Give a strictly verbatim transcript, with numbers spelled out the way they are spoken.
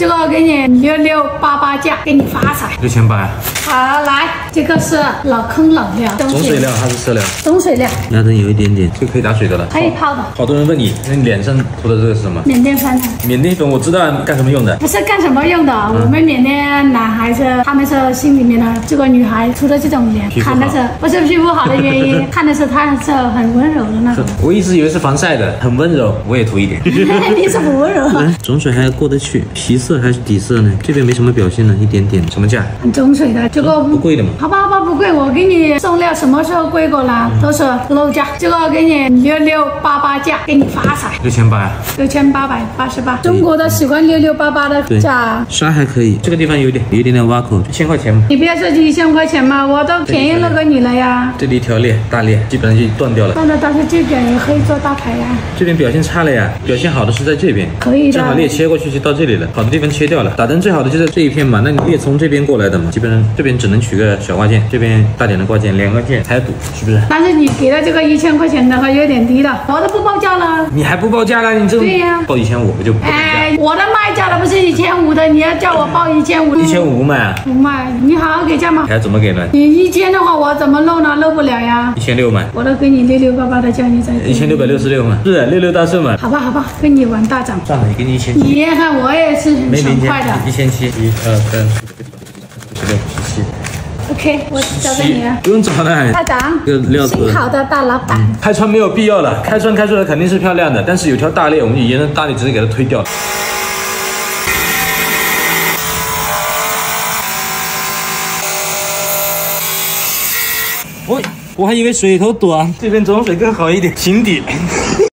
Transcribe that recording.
这个给你六六八八价，给你发财，六千八呀！好，来，这个是老坑冷料，总水料还是色料？总水料，那能有一点点，这个可以打水的了，可以泡的。好多人问你，那你脸上涂的这个是什么？缅甸粉。缅甸粉我知道干什么用的？不是干什么用的，嗯、我们缅甸男孩子他们说心里面的这个女孩涂的这种脸，看的是不是皮肤好的原因，看的是她是很温柔的那种。我一直以为是防晒的，很温柔，我也涂一点。你是不温柔、啊。总水还过得去，皮。 色还是底色呢？这边没什么表现呢，一点点。什么价？很中水的，这个、嗯、不贵的嘛。好吧，好吧，不贵，我给你送料，什么时候贵过了、嗯、都是low价。这个给你六六八八价，给你发财。六千八，六千八百八十八。中国的喜欢六六八八的价。沙还可以，这个地方有点有一点点挖口，一千块钱嘛。你不要说一千块钱嘛，我都便宜了给你了呀。这里一条裂，大裂，基本上就断掉了。断了，但是这边也可以做大牌呀。这边表现差了呀，表现好的是在这边。可以的。正好裂切过去就到这里了，好的。 这边切掉了，打灯最好的就是这一片嘛。那你也从这边过来的嘛，基本上这边只能取个小挂件，这边大点的挂件，两个件才堵，是不是？但是你给的这个一千块钱的话有点低了，我都不报价了，你还不报价了？你这对呀、啊，报一千五我就不报价。哎，我的卖价了不是一千五的，你要叫我报一千五，一千五不卖啊？不卖，你好好给价嘛。还怎么给呢？你一千的话我怎么漏呢？漏不了呀。一千六嘛，我都给你六六八八的价，你再一千六百六十六嘛，是六六大顺嘛？好吧好吧，跟你玩大涨。算了，给你一千。你看我也是。 没零钱，一千七，一二三四五六七七。 OK， 我交给你了，不用找了。大长，新好的大老板、嗯。开窗没有必要了，开窗开出来肯定是漂亮的，但是有条大裂，我们就沿着大裂直接给它推掉了。 我还以为水头短，这边总水更好一点，平底。